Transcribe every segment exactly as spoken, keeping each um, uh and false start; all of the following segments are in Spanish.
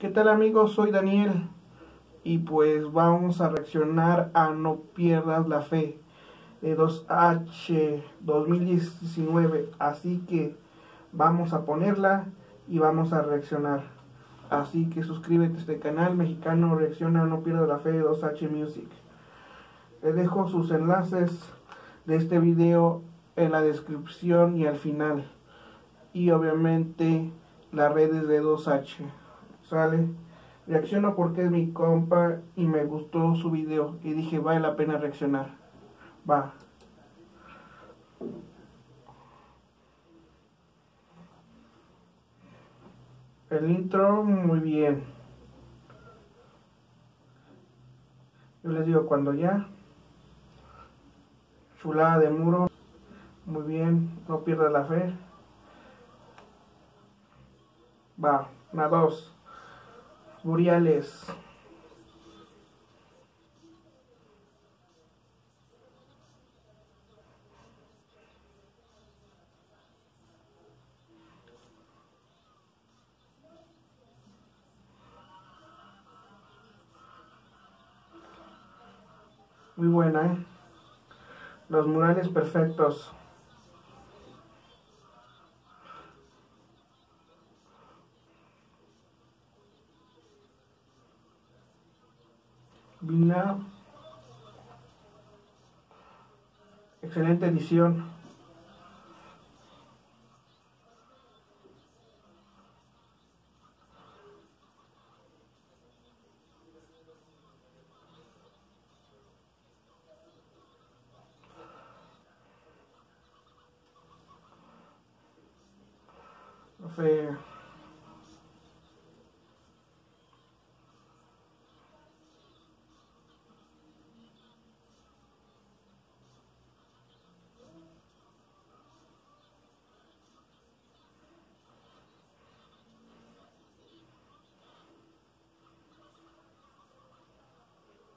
¿Qué tal amigos? Soy Daniel y pues vamos a reaccionar a No Pierdas La Fe de dos H dos mil diecinueve, así que vamos a ponerla y vamos a reaccionar, así que suscríbete a este canal mexicano, reacciona a No Pierdas La Fe de dos H Music. Les dejo sus enlaces de este video en la descripción y al final, y obviamente las redes de dos H. Sale, reacciono porque es mi compa y me gustó su video y dije vale la pena reaccionar. Va. El intro muy bien. Yo les digo cuando ya. Chulada de muro. Muy bien, no pierdas la fe. Va, una, dos. Buriales. Muy buena, ¿eh? Los murales perfectos. Vina, excelente edición. No sé.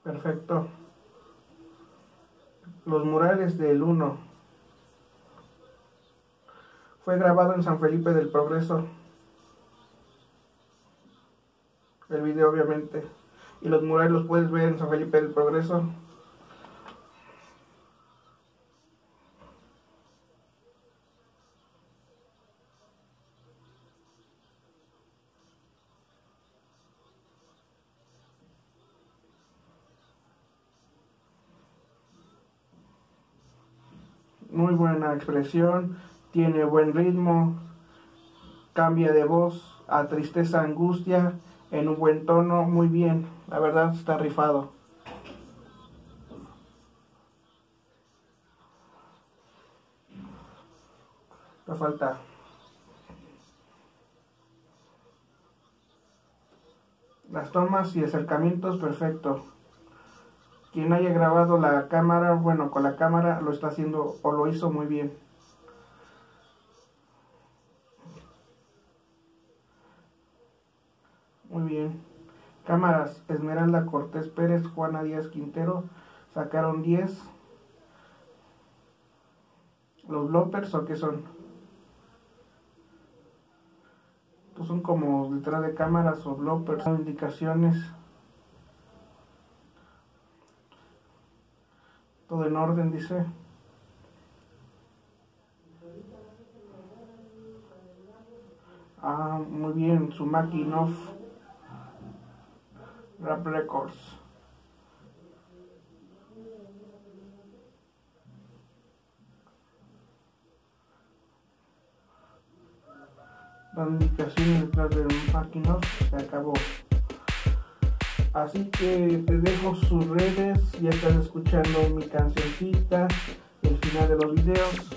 Perfecto. Los murales del uno. Fue grabado en San Felipe del Progreso. El video obviamente. Y los murales los puedes ver en San Felipe del Progreso. Muy buena expresión, tiene buen ritmo, cambia de voz a tristeza, angustia, en un buen tono, muy bien, la verdad está rifado. No falta. Las tomas y acercamientos perfectos. Quien haya grabado la cámara, bueno, con la cámara lo está haciendo o lo hizo muy bien. Muy bien. Cámaras, Esmeralda Cortés, Pérez, Juana Díaz, Quintero, sacaron diez. ¿Los bloopers o qué son? Pues son como detrás de cámaras o bloopers, son indicaciones. Todo en orden, dice. Ah, muy bien, su máquina. Rap Records. La indicación detrás del máquina se acabó. Así que te dejo sus redes, ya estás escuchando mi cancioncita, el final de los videos,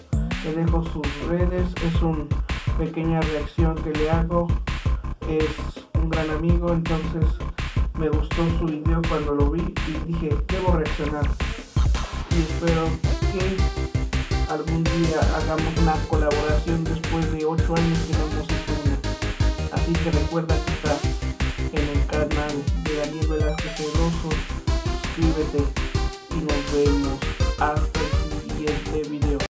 te dejo sus redes, es una pequeña reacción que le hago, es un gran amigo, entonces me gustó su video cuando lo vi y dije, debo reaccionar, y espero que algún día hagamos una colaboración después de ocho años que no hemos hecho una, así que recuerda que estás en el canal de Daniel Velázquez, suscríbete y nos vemos.